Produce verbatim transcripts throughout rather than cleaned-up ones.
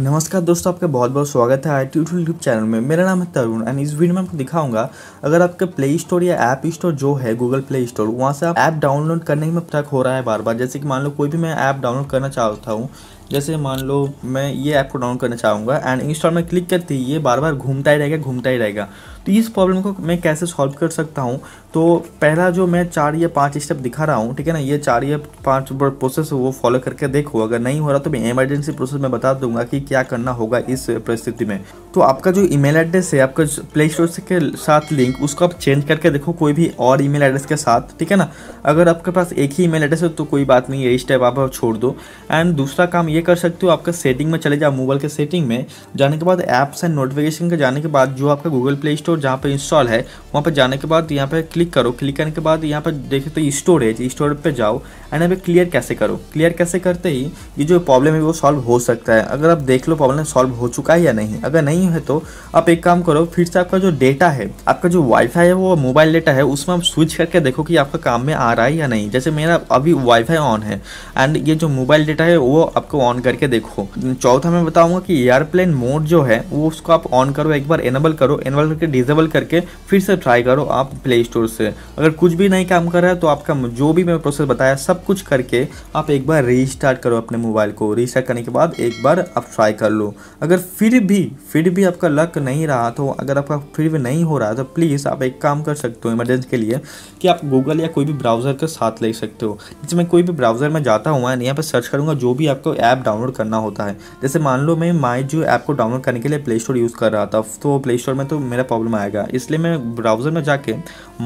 नमस्कार दोस्तों, आपका बहुत बहुत स्वागत है आई टी यूट्यूब चैनल में। मेरा नाम है तरुण एंड इस वीडियो में आपको दिखाऊंगा अगर आपके प्ले स्टोर या ऐप स्टोर जो है गूगल प्ले स्टोर, वहां से आप ऐप डाउनलोड करने में ट्रक हो रहा है बार बार। जैसे कि मान लो कोई भी मैं ऐप डाउनलोड करना चाहता हूँ, जैसे मान लो मैं ये ऐप को डाउनलोड करना चाहूँगा एंड इंस्टॉल में क्लिक करते ही ये बार बार घूमता ही रहेगा घूमता ही रहेगा। तो इस प्रॉब्लम को मैं कैसे सॉल्व कर सकता हूँ? तो पहला जो मैं चार या पांच स्टेप दिखा रहा हूँ, ठीक है ना, ये चार या पांच प्रोसेस वो फॉलो करके देखो। अगर नहीं हो रहा तो मैं इमरजेंसी प्रोसेस में बता दूंगा कि क्या करना होगा इस परिस्थिति में। तो आपका जो ईमेल एड्रेस है, आपका प्ले स्टोर के साथ लिंक, उसको आप चेंज करके देखो कोई भी और ईमेल एड्रेस के साथ, ठीक है ना। अगर आपके पास एक ही ईमेल एड्रेस है तो कोई बात नहीं, ये स्टेप आप छोड़ दो। एंड दूसरा काम ये कर सकते हो, आपका सेटिंग में चले जाओ। मोबाइल के सेटिंग में जाने के बाद ऐप्स एंड नोटिफिकेशन के जाने के बाद जो आपका गूगल प्ले स्टोर जहाँ पे इंस्टॉल है वहाँ पे जाने के बाद यहाँ पे क्लिक करो। क्लिक करने के बाद यहाँ पे देखे तो स्टोरेज स्टोर पे जाओ एंड यहाँ पे क्लियर कैसे करो। क्लियर कैसे करते ही ये जो प्रॉब्लम है वो सॉल्व हो सकता है। अगर आप देख लो प्रॉब्लम सॉल्व हो चुका है या नहीं, अगर नहीं है तो आप एक काम करो, फिर से आपका जो डेटा है, आपका जो वाईफाई है वो मोबाइल डेटा है, उसमें आप स्विच करके देखो कि आपका काम में आ रहा है या नहीं। जैसे मेरा अभी वाईफाई ऑन है एंड ये जो मोबाइल डेटा है वो आपको ऑन करके देखो। चौथा मैं बताऊँगा कि एयरप्लेन मोड जो है वो उसको आप ऑन करो, एक बार एनेबल करो, एनेबल करके डिसेबल करके फिर से ट्राई करो आप प्ले स्टोर से। अगर कुछ भी नहीं काम कर रहा है तो आपका जो भी मैं प्रोसेस बताया सब कुछ करके आप एक बार रीस्टार्ट करो अपने मोबाइल को। रीस्टार्ट करने के बाद एक बार आप ट्राई कर लो। अगर फिर भी फिर भी आपका लक नहीं रहा, तो अगर आपका फिर भी नहीं हो रहा तो प्लीज़ आप एक काम कर सकते हो इमरजेंसी के लिए कि आप गूगल या कोई भी ब्राउज़र के साथ ले सकते हो। जैसे मैं कोई भी ब्राउज़र में जाता हूँ एंड यहाँ पर सर्च करूँगा जो भी आपको ऐप डाउनलोड करना होता है। जैसे मान लो मैं माई जो ऐप को डाउनलोड करने के लिए प्ले स्टोर यूज़ कर रहा था, तो प्ले स्टोर में तो मेरा प्रॉब्लम आएगा, इसलिए मैं ब्राउज़र में जाके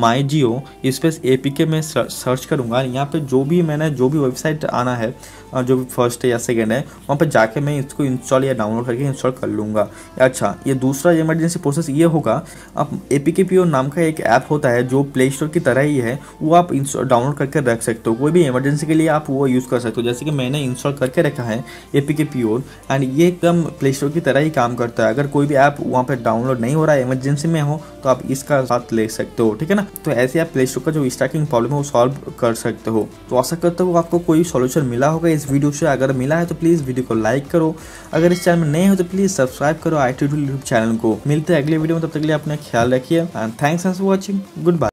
माई जियो स्पेस एपीके में सर्च करूँगा। यहाँ पे जो भी मैंने जो भी वेबसाइट आना है, जो भी फर्स्ट है या सेकंड है, वहाँ पे जाके मैं इसको इंस्टॉल या डाउनलोड करके इंस्टॉल कर लूँगा। अच्छा, ये दूसरा इमरजेंसी प्रोसेस ये होगा, आप एपीकेप्योर नाम का एक ऐप होता है जो प्ले स्टोर की तरह ही है, वो आप डाउनलोड करके रख सकते हो। कोई भी इमरजेंसी के लिए आप वो यूज़ कर सकते हो। जैसे कि मैंने इंस्टॉल करके रखा है एपीकेप्योर एंड ये एकदम प्ले स्टोर की तरह ही काम करता है। अगर कोई भी ऐप वहाँ पर डाउनलोड नहीं हो रहा है, इमरजेंसी में हो, तो आप इसका साथ ले सकते हो, ठीक है ना। तो ऐसे आप प्ले स्टोर का जो स्टार्टिंग प्रॉब्लम है वो सॉल्व कर सकते हो। तो आशा करता हूँ आपको कोई सॉल्यूशन मिला होगा इस वीडियो से। अगर मिला है तो प्लीज़ वीडियो को लाइक करो। अगर इस चैनल में नए हो तो प्लीज़ सब्सक्राइब करो आई टी यूट्यूब चैनल को। मिलते हैं अगले वीडियो में, तब तक के लिए अपना ख्याल रखिए and thanks for watching. Good bye.